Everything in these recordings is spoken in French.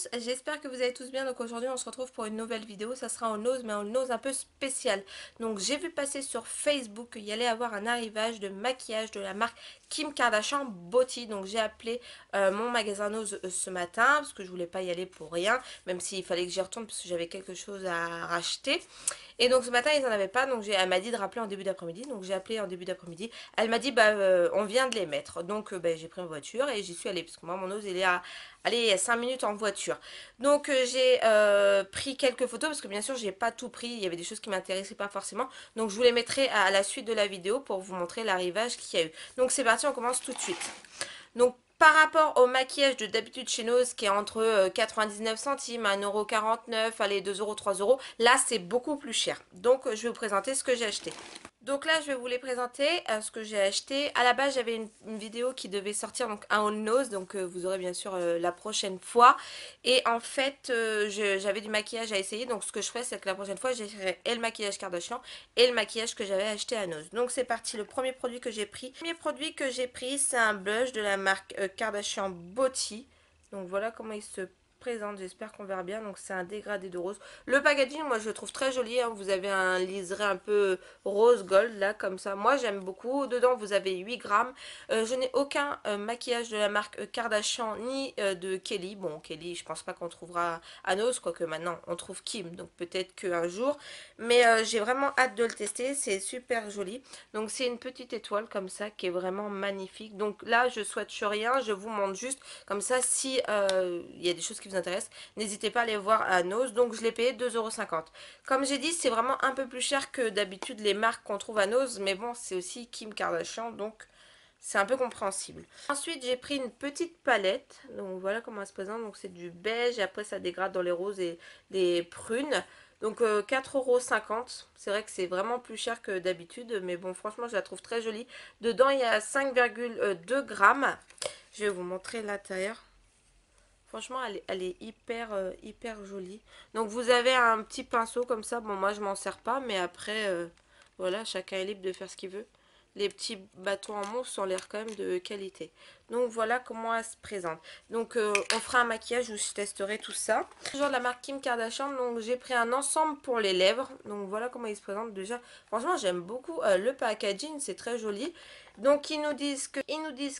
tous, j'espère que vous allez tous bien. Donc aujourd'hui on se retrouve pour une nouvelle vidéo, ça sera en Noz, mais en Noz un peu spécial. Donc j'ai vu passer sur Facebook qu'il y allait avoir un arrivage de maquillage de la marque Kim Kardashian Beauty. Donc j'ai appelé mon magasin Noz ce matin parce que je voulais pas y aller pour rien, même s'il fallait que j'y retourne parce que j'avais quelque chose à racheter. Et donc ce matin ils en avaient pas, donc elle m'a dit de rappeler en début d'après-midi. Donc j'ai appelé en début d'après-midi, elle m'a dit bah on vient de les mettre. Donc j'ai pris une voiture et j'y suis allée parce que moi mon Noz il est à 5 minutes en voiture. Donc j'ai pris quelques photos parce que bien sûr j'ai pas tout pris, il y avait des choses qui m'intéressaient pas forcément, donc je vous les mettrai à la suite de la vidéo pour vous montrer l'arrivage qu'il y a eu. Donc c'est parti, on commence tout de suite. Donc par rapport au maquillage de d'habitude chez Noz qui est entre 99 centimes à 1,49€, allez 2€, 3€, là c'est beaucoup plus cher. Donc je vais vous présenter ce que j'ai acheté. Donc là je vais vous les présenter, ce que j'ai acheté. À la base j'avais une vidéo qui devait sortir, donc un Noz, donc vous aurez bien sûr la prochaine fois. Et en fait j'avais du maquillage à essayer, donc ce que je ferai c'est que la prochaine fois j'essaierai et le maquillage Kardashian et le maquillage que j'avais acheté à Noz. Donc c'est parti, le premier produit que j'ai pris. C'est un blush de la marque Kardashian Beauty. Donc voilà comment il se présente, j'espère qu'on verra bien. Donc c'est un dégradé de rose, le packaging moi je le trouve très joli, hein. Vous avez un liseré un peu rose gold là comme ça, moi j'aime beaucoup. Dedans vous avez 8 grammes, je n'ai aucun maquillage de la marque Kardashian ni de Kelly. Bon Kelly je pense pas qu'on trouvera à Noz, quoique maintenant on trouve Kim, donc peut-être qu'un jour, mais j'ai vraiment hâte de le tester, c'est super joli. Donc c'est une petite étoile comme ça qui est vraiment magnifique. Donc là je swatch rien, je vous montre juste comme ça, si il y a des choses qui vous intéresse, n'hésitez pas à les voir à Noz. Donc je l'ai payé 2,50€. Comme j'ai dit, c'est vraiment un peu plus cher que d'habitude les marques qu'on trouve à Noz, mais bon, c'est aussi Kim Kardashian, donc c'est un peu compréhensible. Ensuite, j'ai pris une petite palette. Donc voilà comment elle se présente. Donc c'est du beige et après ça dégrade dans les roses et les prunes. Donc 4,50€, c'est vrai que c'est vraiment plus cher que d'habitude, mais bon franchement je la trouve très jolie. Dedans il y a 5,2 grammes. Je vais vous montrer l'intérieur. Franchement, elle est hyper, hyper jolie. Donc, vous avez un petit pinceau comme ça. Bon, moi, je m'en sers pas. Mais après, voilà, chacun est libre de faire ce qu'il veut. Les petits bâtons en mousse ont l'air quand même de qualité. Donc, voilà comment elle se présente. Donc, on fera un maquillage où je testerai tout ça. Toujours de la marque Kim Kardashian. Donc, j'ai pris un ensemble pour les lèvres. Donc, voilà comment il se présente déjà. Franchement, j'aime beaucoup le packaging. C'est très joli. Donc ils nous disent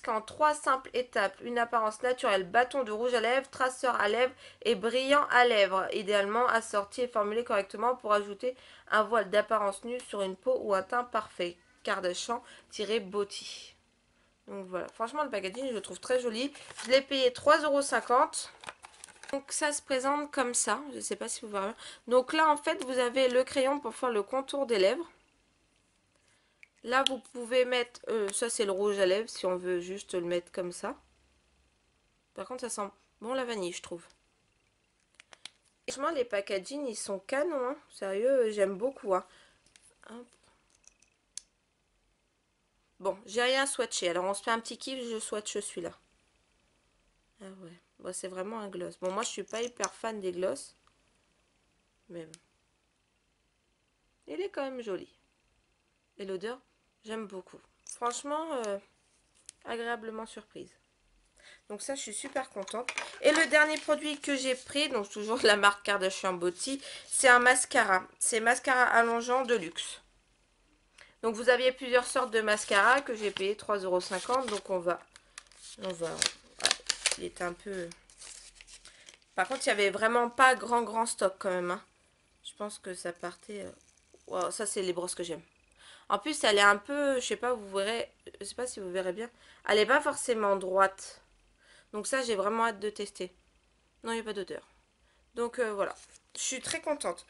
qu'en 3 simples étapes, une apparence naturelle, bâton de rouge à lèvres, traceur à lèvres et brillant à lèvres, idéalement assorti et formulé correctement pour ajouter un voile d'apparence nue sur une peau ou un teint parfait. Kardashian-Beauty. Donc voilà, franchement le packaging je le trouve très joli. Je l'ai payé 3,50€. Donc ça se présente comme ça, je ne sais pas si vous voyez bien. Donc là en fait vous avez le crayon pour faire le contour des lèvres. Là, vous pouvez mettre... ça, c'est le rouge à lèvres, si on veut juste le mettre comme ça. Par contre, ça sent bon la vanille, je trouve. Et franchement, les packaging, ils sont canons. Hein. Sérieux, j'aime beaucoup. Hein. Bon, j'ai rien swatché. Alors, on se fait un petit kiff, je swatche celui-là. Ah ouais. Bon, c'est vraiment un gloss. Bon, moi, je suis pas hyper fan des gloss. Mais il est quand même joli. Et l'odeur, j'aime beaucoup. Franchement, agréablement surprise. Donc ça, je suis super contente. Et le dernier produit que j'ai pris, donc toujours de la marque Kardashian Beauty, c'est un mascara. C'est mascara allongeant de luxe. Donc vous aviez plusieurs sortes de mascara que j'ai payé 3,50€. Donc on va... Il était un peu... Par contre, il n'y avait vraiment pas grand stock quand même. Hein. Je pense que ça partait... Wow, ça, c'est les brosses que j'aime. En plus, elle est un peu, je sais pas, vous verrez, je sais pas si vous verrez bien, elle est pas forcément droite. Donc ça, j'ai vraiment hâte de tester. Non, il n'y a pas d'odeur. Donc voilà, je suis très contente.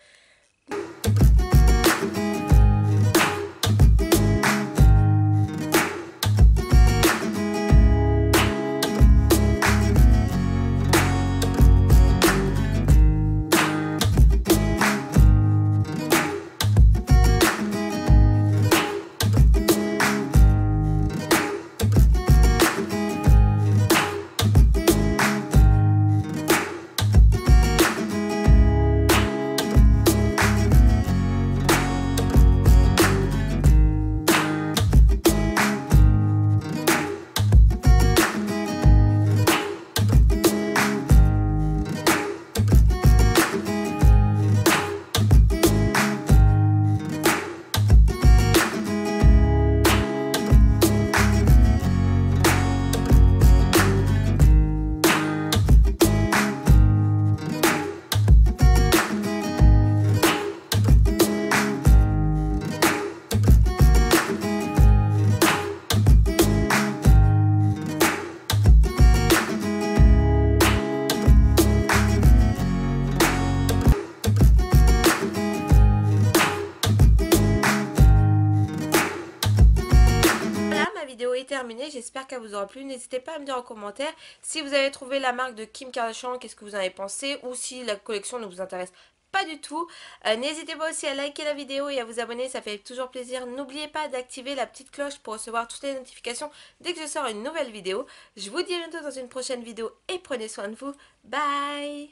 terminé. J'espère qu'elle vous aura plu. N'hésitez pas à me dire en commentaire si vous avez trouvé la marque de Kim Kardashian, qu'est-ce que vous en avez pensé, ou si la collection ne vous intéresse pas du tout. N'hésitez pas aussi à liker la vidéo et à vous abonner, ça fait toujours plaisir. N'oubliez pas d'activer la petite cloche pour recevoir toutes les notifications dès que je sors une nouvelle vidéo. Je vous dis à bientôt dans une prochaine vidéo et prenez soin de vous. Bye!